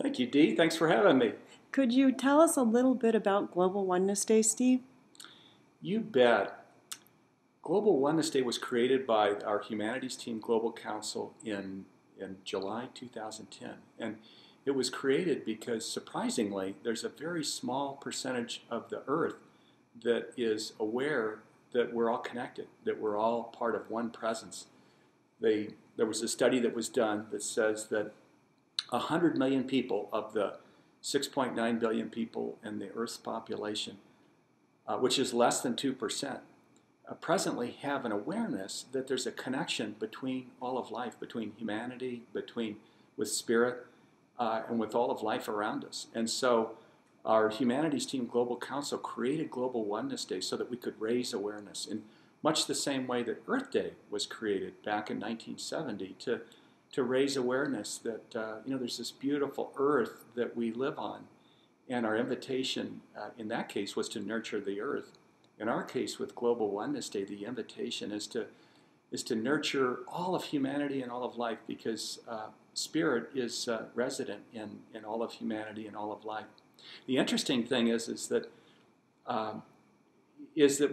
Thank you, Dee. Thanks for having me. Could you tell us a little bit about Global Oneness Day, Steve? You bet. Global Oneness Day was created by our Humanities Team Global Council in July 2010. And it was created because, surprisingly, there's a very small percentage of the Earth that is aware that we're all connected, that we're all part of one presence. There was a study that was done that says that 100 million people of the 6.9 billion people in the Earth's population, which is less than 2%, presently have an awareness that there's a connection between all of life, between humanity, with spirit, and with all of life around us. And so our Humanities Team Global Council created Global Oneness Day so that we could raise awareness in much the same way that Earth Day was created back in 1970 to raise awareness that there's this beautiful Earth that we live on, and our invitation in that case was to nurture the Earth. In our case, with Global Oneness Day, the invitation is to nurture all of humanity and all of life, because spirit is resident in all of humanity and all of life. The interesting thing is that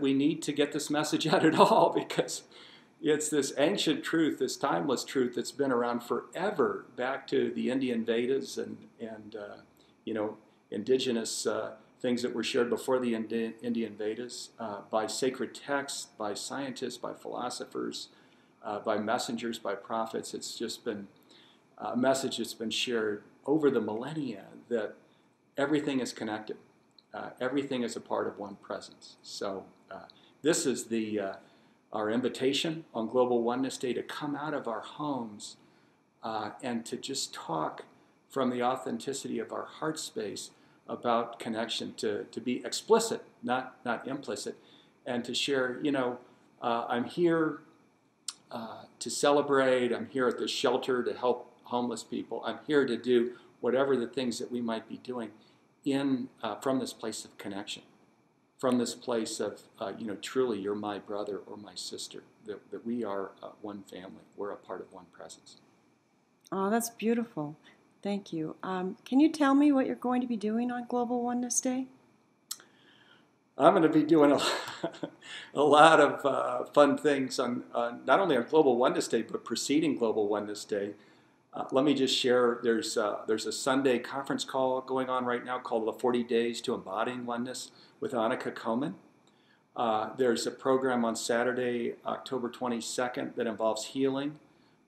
we need to get this message out at all, because it's this ancient truth, this timeless truth that's been around forever, back to the Indian Vedas and indigenous things that were shared before the Indian Vedas, by sacred texts, by scientists, by philosophers, by messengers, by prophets. It's just been a message that's been shared over the millennia that everything is connected. Everything is a part of one presence. So this is our invitation on Global Oneness Day to come out of our homes and to just talk from the authenticity of our heart space about connection, to be explicit, not implicit, and to share, I'm here to celebrate, I'm here at this shelter to help homeless people, I'm here to do whatever the things that we might be doing from this place of connection, from this place of, truly you're my brother or my sister, that we are one family, we're a part of one presence. Oh, that's beautiful. Thank you. Can you tell me what you're going to be doing on Global Oneness Day? I'm going to be doing a lot of fun things on not only on Global Oneness Day, but preceding Global Oneness Day. Let me just share, there's a Sunday conference call going on right now called The 40 Days to Embodying Oneness with Annika Komen. There's a program on Saturday, October 22nd, that involves healing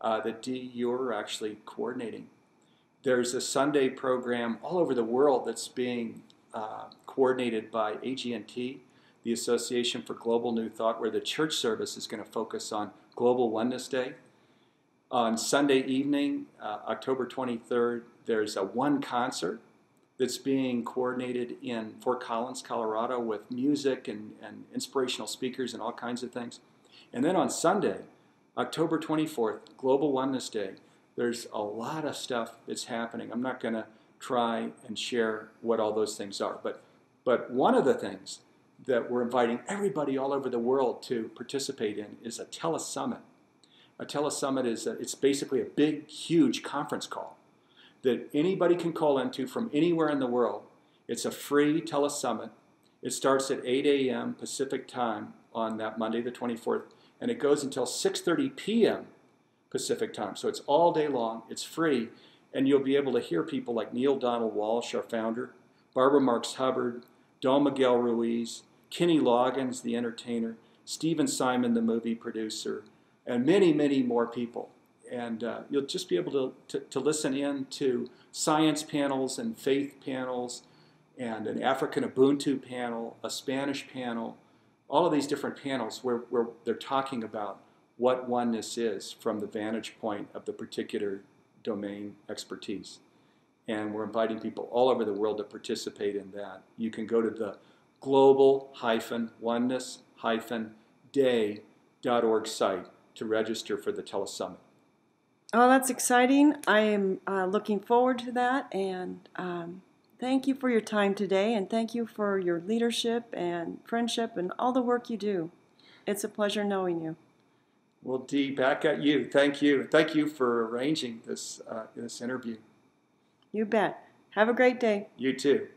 that Dee, you're actually coordinating. There's a Sunday program all over the world that's being coordinated by AGNT, the Association for Global New Thought, where the church service is going to focus on Global Oneness Day. On Sunday evening, October 23rd, there's a one concert that's being coordinated in Fort Collins, Colorado, with music and inspirational speakers and all kinds of things. And then on Sunday, October 24th, Global Oneness Day, there's a lot of stuff that's happening. I'm not going to try and share what all those things are, but one of the things that we're inviting everybody all over the world to participate in is a telesummit. A telesummit it's basically a big, huge conference call that anybody can call into from anywhere in the world. It's a free telesummit. It starts at 8 a.m. Pacific time on that Monday, the 24th, and it goes until 6:30 p.m. Pacific time. So it's all day long, it's free, and you'll be able to hear people like Neil Donald Walsh, our founder, Barbara Marx Hubbard, Don Miguel Ruiz, Kenny Loggins, the entertainer, Steven Simon, the movie producer, and many, many more people. And you'll just be able to listen in to science panels and faith panels and an African Ubuntu panel, a Spanish panel, all of these different panels where they're talking about what oneness is from the vantage point of the particular domain expertise. And we're inviting people all over the world to participate in that. You can go to the global-oneness-day.org site to register for the telesummit. Oh, that's exciting. I am looking forward to that. And thank you for your time today. And thank you for your leadership and friendship and all the work you do. It's a pleasure knowing you. Well, Dee, back at you. Thank you. Thank you for arranging this interview. You bet. Have a great day. You too.